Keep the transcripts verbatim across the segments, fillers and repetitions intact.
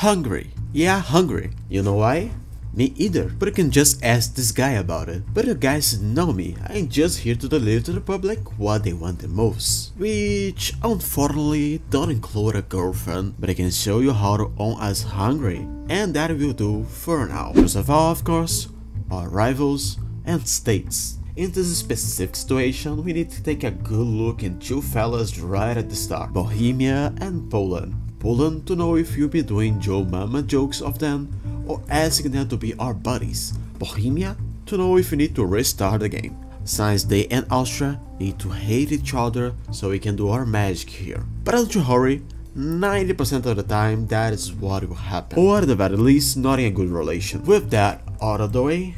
Hungary. Yeah, Hungary. You know why? Me either, but you can just ask this guy about it. But you guys know me, I'm just here to deliver to the public what they want the most. Which, unfortunately, don't include a girlfriend, but I can show you how to own us Hungary. And that will do for now. First of all, of course, our rivals and states. In this specific situation, we need to take a good look at two fellas right at the start, Bohemia and Poland. Poland to know if you'll be doing Joe Mama jokes of them, or asking them to be our buddies. Bohemia to know if you need to restart the game, since they and Austria need to hate each other so we can do our magic here. But don't you hurry, ninety percent of the time that is what will happen, or at the very least not in a good relation. With that out of the way,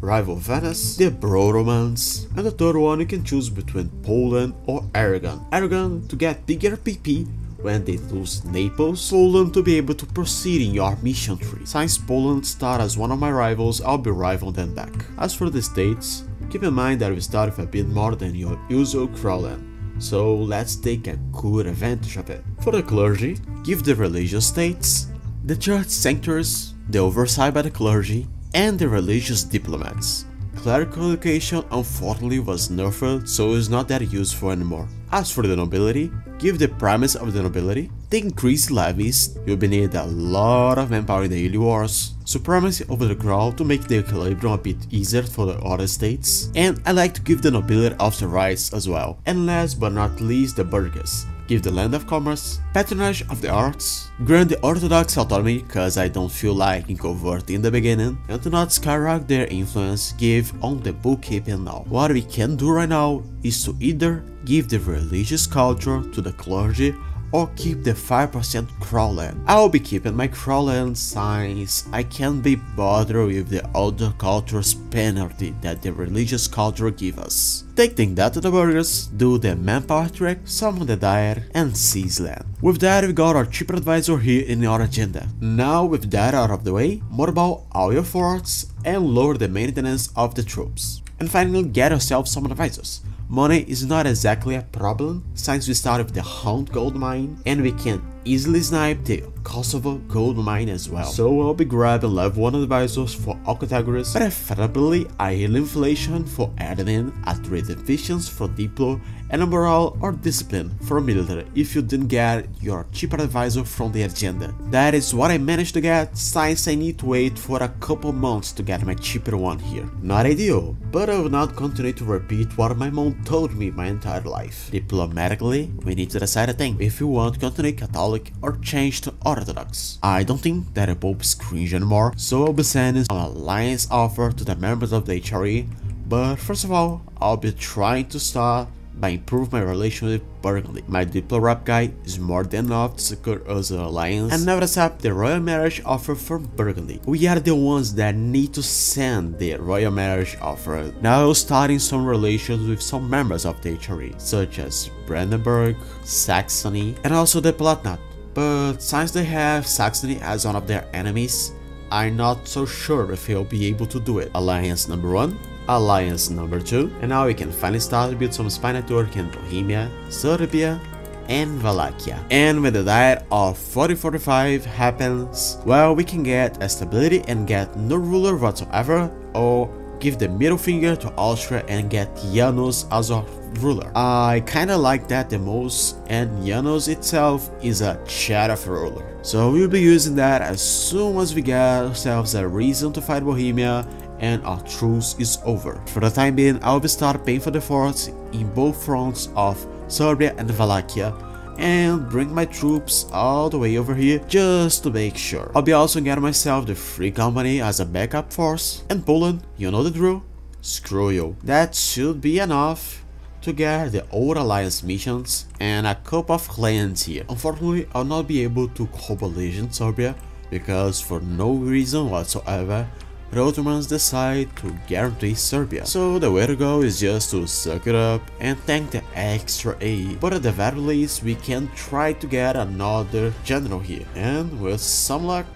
rival Venice, the bro romance, and the third one you can choose between Poland or Aragon. Aragon to get bigger P P when they lose Naples, Poland to be able to proceed in your mission tree. Since Poland start as one of my rivals, I'll be rivaling them back. As for the states, keep in mind that we start with a bit more than your usual crowland, so let's take a good advantage of it. For the clergy, give the religious states, the church sanctuaries, the oversight by the clergy, and the religious diplomats. Clerical education unfortunately was nerfed, so it's not that useful anymore. As for the nobility, give the premise of the nobility, the increased levies, you'll be needed a lot of manpower in the early wars, supremacy over the crowd to make the equilibrium a bit easier for the other states, and I like to give the nobility of the rights as well, and last but not least the burghers. Give the land of commerce, patronage of the arts, grant the orthodox autonomy cause I don't feel like in covert in the beginning, and to not skyrocket their influence, give on the bookkeeping now. What we can do right now is to either give the religious culture to the clergy or keep the five percent crowland. I'll be keeping my crowland since I can't be bothered with the other culture's penalty that the religious culture give us. Taking that to the burgers, do the manpower trick, summon the dire, and seize land. With that, we got our cheaper advisor here in our agenda. Now with that out of the way, more about all your forts and lower the maintenance of the troops. And finally, get yourself some advisors. Money is not exactly a problem since we started with the Hound gold mine and we can easily snipe the Kosovo gold mine as well. So I'll be grabbing level one advisors for all categories, preferably a heal inflation for admin, a trade efficiency for diplo, and a morale or discipline for military if you didn't get your cheaper advisor from the agenda. That is what I managed to get since I need to wait for a couple months to get my cheaper one here. Not ideal, but I will not continue to repeat what my mom told me my entire life. Diplomatically, we need to decide a thing if you want to continue Catholic or change to Orthodox. I don't think that a Pope is cringe anymore, so I'll be sending an alliance offer to the members of the H R E, but first of all, I'll be trying to start by improving my relation with Burgundy. My Diplo rap guy is more than enough to secure us an alliance, and never accept the royal marriage offer from Burgundy. We are the ones that need to send the royal marriage offer. Now I'll start in some relations with some members of the H R E, such as Brandenburg, Saxony, and also the Palatinate. But since they have Saxony as one of their enemies, I'm not so sure if he'll be able to do it. Alliance number one, alliance number two, and now we can finally start to build some spy network in Bohemia, Serbia, and Wallachia. And when the diet of forty forty-five happens, well, we can get a stability and get no ruler whatsoever, or give the middle finger to Austria and get Janus as our ruler. I kinda like that the most, and Janus itself is a chat of ruler. So we'll be using that as soon as we get ourselves a reason to fight Bohemia and our truce is over. For the time being, I'll be start paying for the forts in both fronts of Serbia and Wallachia and bring my troops all the way over here just to make sure. I'll be also getting myself the Free Company as a backup force, and Poland, you know the drill, screw you. That should be enough to get the old alliance missions and a couple of clans here. Unfortunately, I'll not be able to co-belligerate Serbia because for no reason whatsoever, the Ottomans decide to guarantee Serbia. So the way to go is just to suck it up and tank the extra aid. But at the very least, we can try to get another general here, and with some luck.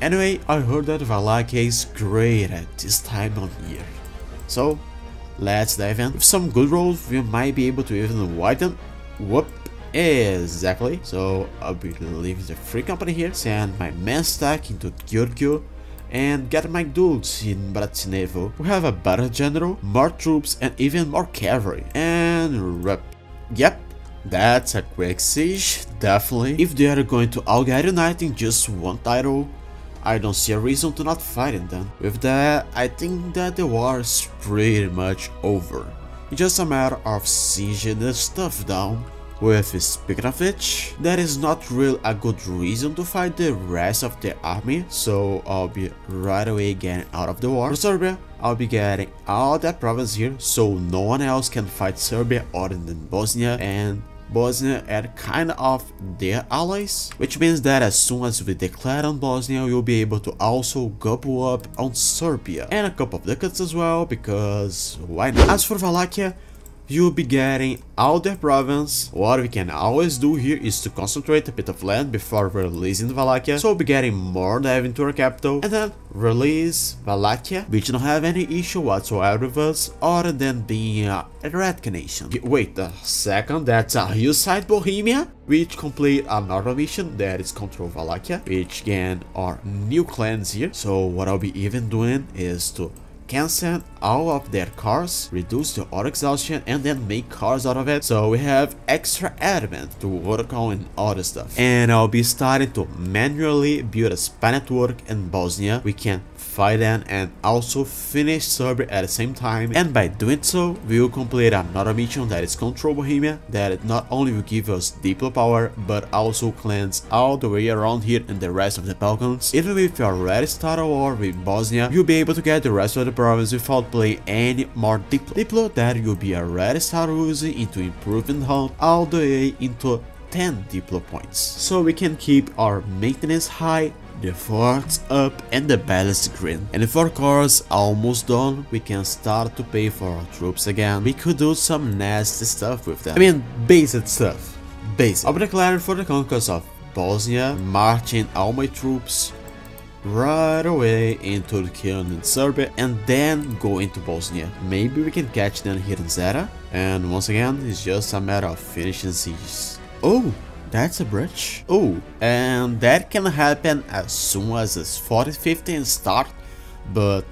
Anyway, I heard that Wallachia is great at this time of year, so let's dive in. With some good rolls, we might be able to even widen, whoop, Exactly. So I'll be leaving the free company here, send my men stack into Gyurgyu, and get my dudes in Bratinevo, who have a better general, more troops, and even more cavalry. And rep. Yep, that's a quick siege, definitely. If they are going to all get uniting just one title, I don't see a reason to not fighting them. With that, I think that the war is pretty much over. It's just a matter of sieging the stuff down. With speaking of which, there is not really a good reason to fight the rest of the army, so I'll be right away getting out of the war. For Serbia, I'll be getting all that province here, so no one else can fight Serbia other than Bosnia, and Bosnia are kind of their allies, which means that as soon as we declare on Bosnia, we'll be able to also gobble up on Serbia, and a couple of ducats as well, because why not? As for Wallachia, you'll be getting out the province. What we can always do here is to concentrate a bit of land before releasing Wallachia, so we'll be getting more diving to our capital, and then release Wallachia, which don't have any issue whatsoever with us, other than being a red nation. Wait a second, that's a hillside Bohemia, which complete another mission that is control Wallachia, which gain our new clans here. So what I'll be even doing is to cancel all of their cars, reduce the auto exhaustion, and then make cars out of it, so we have extra element to work on and other stuff. And I'll be starting to manually build a spy network in Bosnia. We can fight them and also finish Serbia at the same time, and by doing so, we will complete another mission that is control Bohemia, that not only will give us diplo power, but also cleanse all the way around here and the rest of the Balkans. Even if you already start a war with Bosnia, you'll be able to get the rest of the province without playing any more diplo. Diplo that you'll be already start using into improving hunt all the way into ten diplo points, so we can keep our maintenance high, the forts up, and the balance green. And if our cars almost done, we can start to pay for our troops again. We could do some nasty stuff with them. I mean, basic stuff. Basic. I'll be declaring for the conquest of Bosnia, marching all my troops right away into Turkey and Serbia, and then go into Bosnia. Maybe we can catch them here in Zara. And once again, it's just a matter of finishing sieges. Oh! That's a bridge. Oh, and that can happen as soon as it's forty fifteen start, but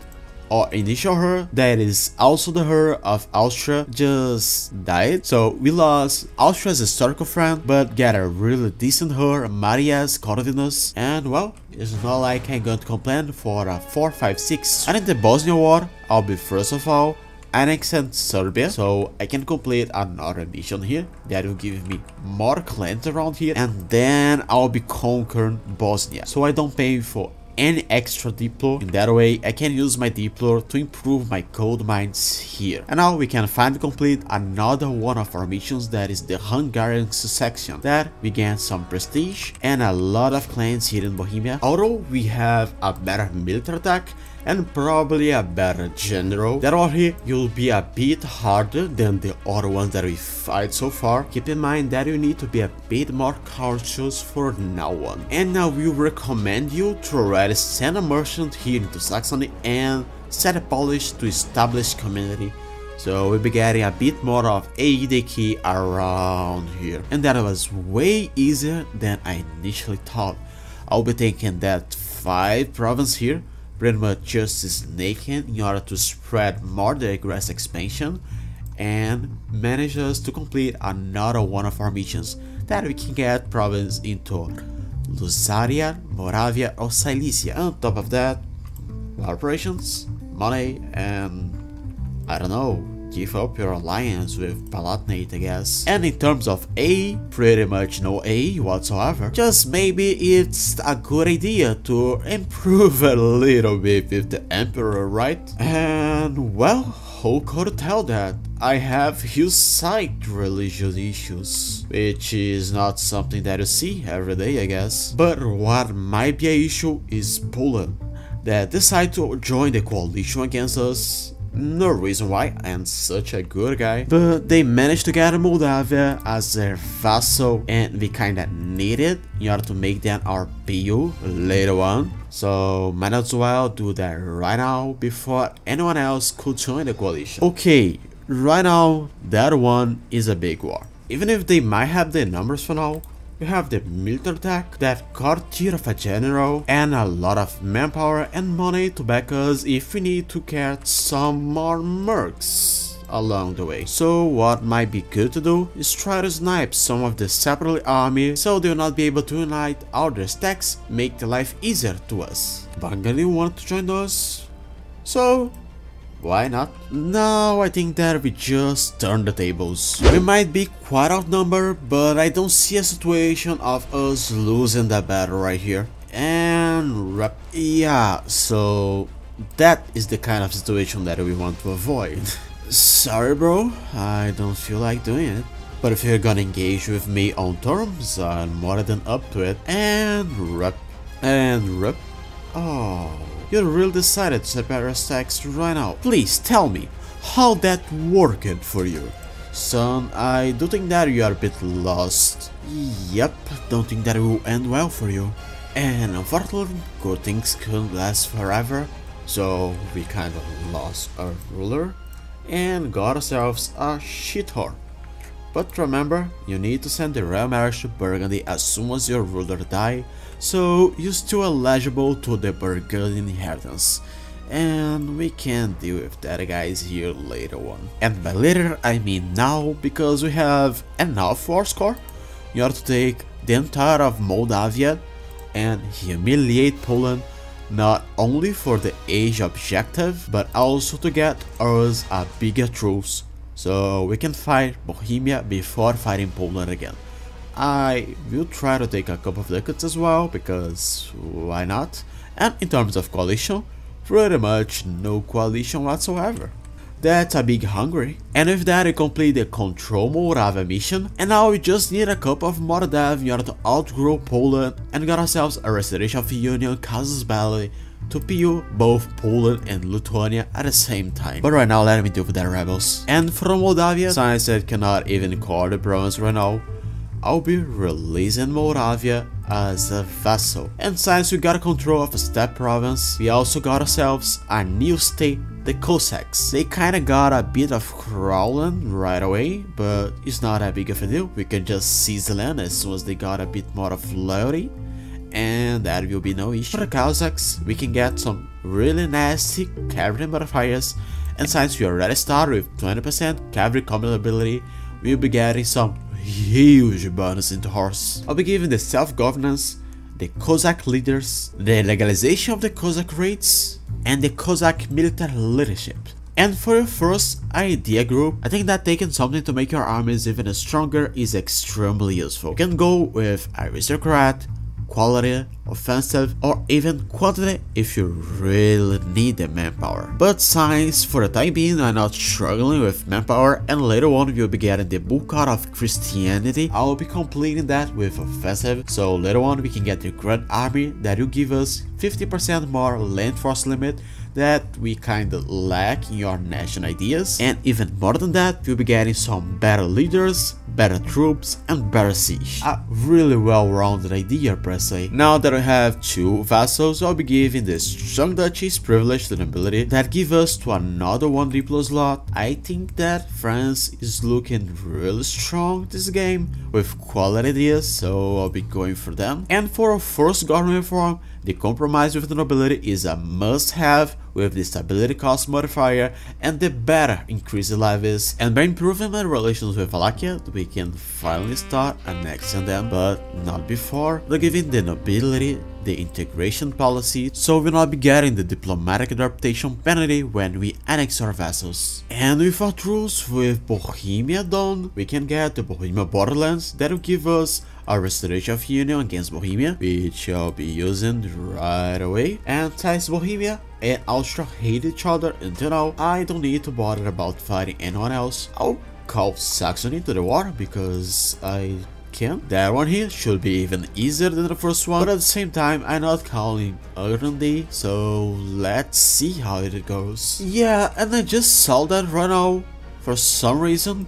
our initial herd, that is also the herd of Austria, just died. So we lost Austria's historical friend, but got a really decent herd, Marias Corvinus, and well, it's not like I'm going to complain for a four five six. And in the Bosnia war, I'll be first of all annexing Serbia, so I can complete another mission here that will give me more clans around here, and then I'll be conquering Bosnia, so I don't pay for any extra diplo. In that way, I can use my diplo to improve my gold mines here. And now we can finally complete another one of our missions, that is the Hungarian section, that we gain some prestige and a lot of clans here in Bohemia, although we have a better military attack and probably a better general. That all here you'll be a bit harder than the other ones that we fight so far. Keep in mind that you need to be a bit more cautious for now on. And now we recommend you to already send a merchant here into Saxony and set a Polish to establish community. So we'll be getting a bit more of A D K around here. And that was way easier than I initially thought. I'll be taking that five province here, pretty much just snaking in order to spread more the aggressive expansion, and manage us to complete another one of our missions that we can get province into Lusaria, Moravia, or Silesia. On top of that, operations, money, and I don't know, give up your alliance with Palatinate, I guess. And in terms of A, pretty much no A whatsoever. Just maybe it's a good idea to improve a little bit with the Emperor, right? And well, who could tell that I have huge side religious issues, which is not something that you see every day, I guess. But what might be an issue is Poland, that decide to join the coalition against us. No reason why, I am such a good guy. But they managed to get Moldavia as their vassal, and we kinda need it in order to make them our P U later on. So might as well do that right now before anyone else could join the coalition. Okay, right now that one is a big war. Even if they might have their numbers for now, we have the military attack, that quarter of a general, and a lot of manpower and money to back us if we need to get some more mercs along the way. So what might be good to do is try to snipe some of the separate army so they will not be able to unite all their stacks, make the life easier to us. Bengali wanted to join us, so why not? Now I think that we just turn the tables. We might be quite outnumbered, but I don't see a situation of us losing that battle right here. And rep yeah, so that is the kind of situation that we want to avoid. Sorry bro, I don't feel like doing it. But if you're gonna engage with me on terms, I'm more than up to it. And rep and rep oh. You really decided to separate our stacks right now. Please tell me how that worked for you. Son, I do think that you are a bit lost. Yep, don't think that it will end well for you. And unfortunately, good things couldn't last forever. So we kind of lost our ruler and got ourselves a shithorn. But remember, you need to send the royal marriage to Burgundy as soon as your ruler dies, so you're still eligible to the Burgundy inheritance. And we can deal with that guys here later on. And by later I mean now, because we have enough war score in order to take the entire of Moldavia and humiliate Poland, not only for the age objective but also to get us a bigger truce, so we can fight Bohemia before fighting Poland again. I will try to take a couple of decades as well, because why not? And in terms of coalition, pretty much no coalition whatsoever. That's a big Hungary. And with that we complete the control Moravia mission, and now we just need a couple of Moldavia in order to outgrow Poland and got ourselves a restoration of Union Casus Belli to P U both Poland and Lithuania at the same time. But right now let me deal with the rebels. And from Moldavia, since it cannot even call the province right now, I'll be releasing Moravia as a vassal. And since we got control of a step province, we also got ourselves a new state, the Cossacks. They kinda got a bit of crawling right away, but it's not that big of a deal. We can just seize the land as soon as they got a bit more of loyalty, and that will be no issue. For the Cossacks, we can get some really nasty cavalry modifiers, and since we already started with twenty percent cavalry combat ability, we'll be getting some huge bonus into horse. I'll be giving the self-governance, the Cossack leaders, the legalization of the Cossack raids, and the Cossack military leadership. And for your first idea group, I think that taking something to make your armies even stronger is extremely useful. You can go with aristocrat, quality, offensive, or even quantity if you really need the manpower. But since for the time being I'm not struggling with manpower, and later on we'll be getting the book out of Christianity, I'll be completing that with offensive, so later on we can get the Grand Army that will give us fifty percent more land force limit that we kinda lack in your national ideas. And even more than that, we'll be getting some better leaders, better troops, and better siege. A really well-rounded idea per se. Now that we have two vassals, I'll be giving the strong duchies privilege to the nobility that give us to another one diplo slot. I think that France is looking really strong this game with quality ideas, so I'll be going for them. And for our first government reform, the compromise with the nobility is a must-have, with the stability cost modifier and the better increased levies. And by improving my relations with Wallachia, we can finally start annexing them, but not before they're giving the nobility the integration policy, so we'll not be getting the diplomatic adaptation penalty when we annex our vassals. And with our truce with Bohemia done, we can get the Bohemia borderlands that will give us a restoration of union against Bohemia, which I'll be using right away. And since Bohemia and Austria hate each other until now, I don't need to bother about fighting anyone else. I'll call Saxony to the war because I can. That one here should be even easier than the first one, but at the same time I'm not calling Burgundy, so let's see how it goes. Yeah, and I just saw that right now, for some reason,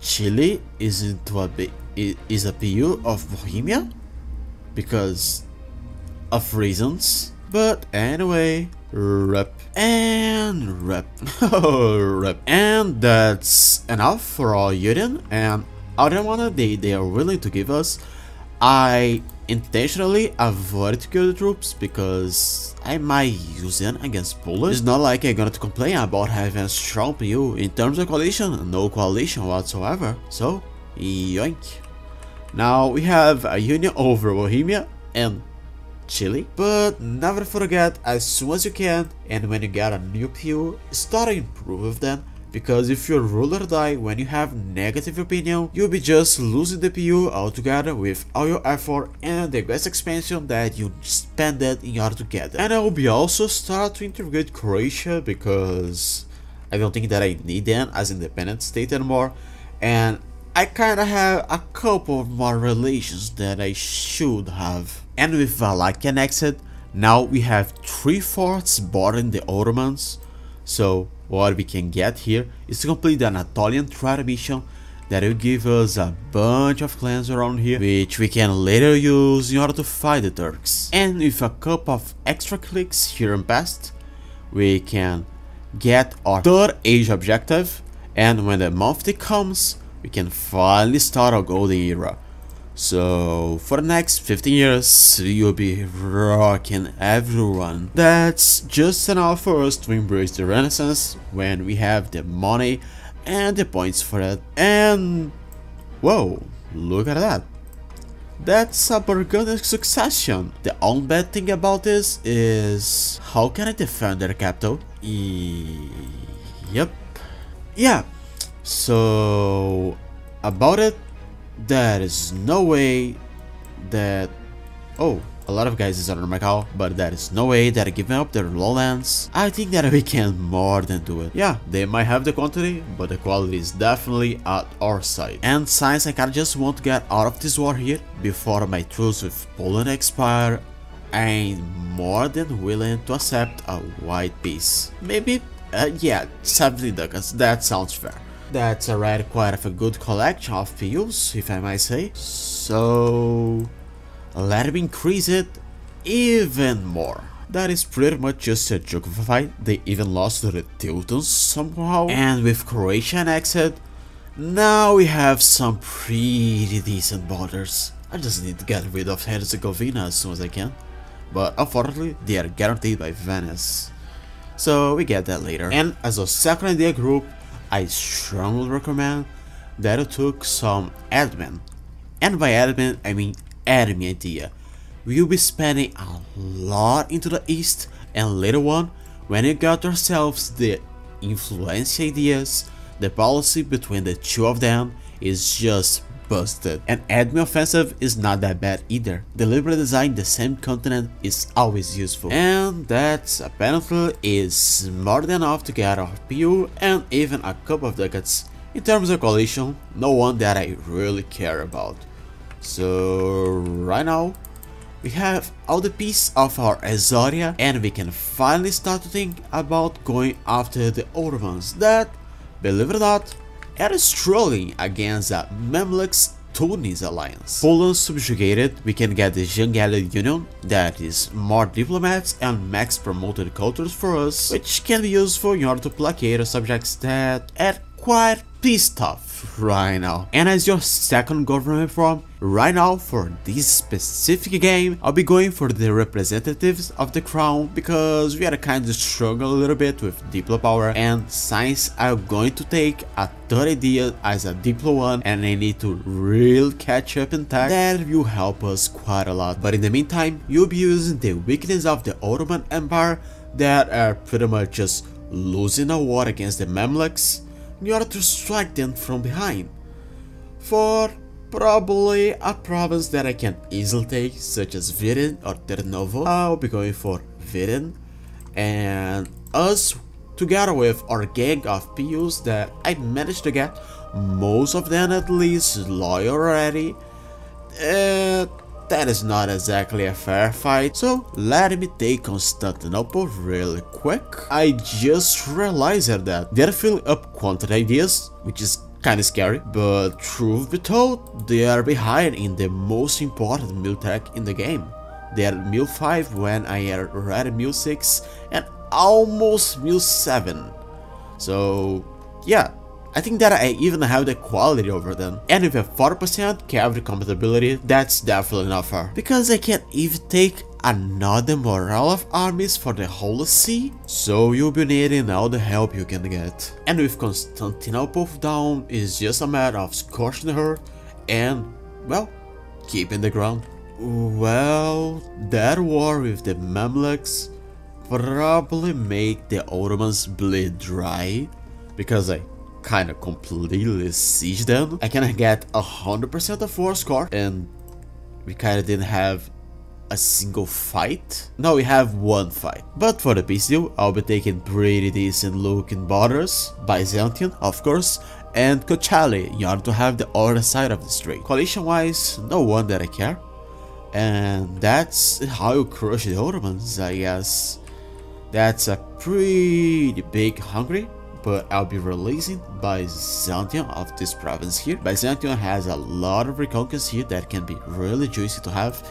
Chile is into a bit is a P U of Bohemia because of reasons. But anyway, rep and rep, rep, and that's enough for all union. And other one they, they are willing to give us. I intentionally avoid Kyoto troops because I might use them against Poland. It's not like I'm gonna complain about having a strong P U. In terms of coalition, no coalition whatsoever. So, yoink. Now we have a union over Bohemia and Chile, but never forget, as soon as you can and when you get a new P U, start to improve with them, because if you rule or die when you have negative opinion, you'll be just losing the P U altogether with all your effort and the best expansion that you spent in order to get it. And I will be also start to integrate Croatia, because I don't think that I need them as independent state anymore, and I kinda have a couple of more relations that I should have. And with Wallachia annexed, now we have three forts bordering the Ottomans, so what we can get here is to complete the Anatolian trade mission that will give us a bunch of clans around here, which we can later use in order to fight the Turks. And with a couple of extra clicks here and past, we can get our third age objective, and when the monthly comes, we can finally start our golden era. So, for the next fifteen years, you'll be rocking everyone. That's just enough for us to embrace the Renaissance when we have the money and the points for it. And whoa, look at that. That's a Burgundy succession. The only bad thing about this is, how can I defend their capital? E yep. Yeah, so about it, there is no way that, oh, a lot of guys is under my call, but there is no way that giving up their lowlands, I think that we can more than do it. Yeah, they might have the quantity, but the quality is definitely at our side. And since I kinda just want to get out of this war here before my truce with Poland expire, I'm more than willing to accept a white peace. Maybe, uh, yeah, seventy ducats, that sounds fair. That's already quite of a good collection of P Us, if I might say. So let me increase it even more. That is pretty much just a joke of a fight. They even lost to the Teutons somehow. And with Croatia annexed, now we have some pretty decent borders. I just need to get rid of Herzegovina as soon as I can, but unfortunately they are guaranteed by Venice, so we get that later. And as a second idea group, I strongly recommend that you took some admin, and by admin I mean admin idea. We will be spending a lot into the east, and later on, when you got yourselves the influence ideas, the policy between the two of them is just busted. And admin offensive is not that bad either. Deliberate design the same continent is always useful. And that's apparently is more than enough to get our P U and even a couple of ducats. In terms of coalition, no one that I really care about. So right now we have all the piece of our Azoria, and we can finally start to think about going after the Ottomans that, believe it or not, it is struggling against the Mamluks Tunis alliance. Poland subjugated, we can get the Jangalid Union, that is more diplomats and max promoted cultures for us, which can be useful in order to placate our subjects that are quite pissed off right now. And as your second government form, right now for this specific game, I'll be going for the representatives of the crown, because we are kind of struggling a little bit with diplo power, and since I'm going to take a third idea as a diplo one and I need to really catch up in tech, that will help us quite a lot. But in the meantime, you'll be using the weakness of the Ottoman Empire that are pretty much just losing a war against the Mamluks in order to strike them from behind, for probably a province that I can easily take, such as Viren or Ternovo. I'll be going for Viren, and us together with our gang of P Us that I managed to get, most of them at least loyal already. Uh, that is not exactly a fair fight, so let me take Constantinople really quick. I just realized that they're filling up quantity ideas, which is kinda scary, but truth be told, they are behind in the most important meal tech in the game. They are meal five when I are already meal six and almost meal seven, so yeah, I think that I even have the quality over them. And with a forty percent cavalry compatibility, that's definitely not fair, because I can't even take another morale of armies for the whole sea, so you'll be needing all the help you can get. And with Constantinople down, it's just a matter of scorching her and, well, keeping the ground. Well, that war with the Mamluks probably made the Ottomans bleed dry, because I kinda completely sieged them. I kinda get one hundred percent of war score, and we kinda didn't have a single fight. Now we have one fight. But for the peace deal, I'll be taking pretty decent looking borders, Byzantine of course, and Kochali in order to have the other side of the strait. Coalition wise, no one that I care. And that's how you crush the Ottomans, I guess. That's a pretty big Hungary, but I'll be releasing Byzantium of this province here. Byzantium has a lot of reconquest here that can be really juicy to have.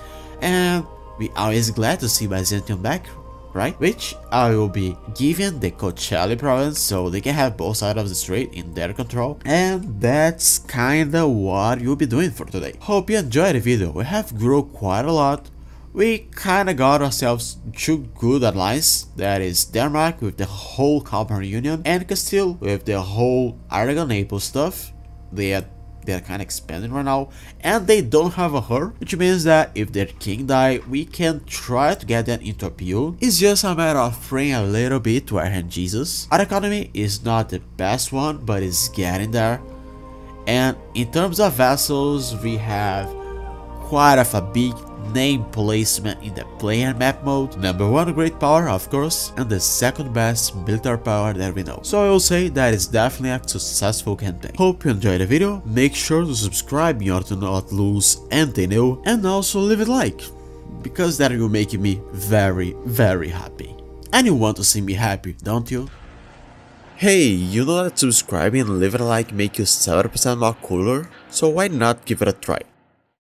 And we are always glad to see Byzantium back, right? Which I will be giving the Kochali province so they can have both sides of the strait in their control. And that's kinda what you'll be doing for today. Hope you enjoyed the video. We have grown quite a lot. We kinda got ourselves two good allies, that is Denmark with the whole Copper Union and Castile with the whole Aragon Naples stuff. They are They're kind of expanding right now, and they don't have a her, which means that if their king die, we can try to get them into appeal. It's just a matter of praying a little bit to our hand Jesus. Our economy is not the best one, but it's getting there. And in terms of vessels, we have quite of a big name placement in the player map mode. Number one great power, of course, and the second best military power that we know. So I will say that is definitely a successful campaign. Hope you enjoyed the video. Make sure to subscribe in order to not lose anything new, and also leave a like, because that will make me very, very happy. And you want to see me happy, don't you? Hey, you know that subscribing and leaving a like make you seventy percent more cooler? So why not give it a try?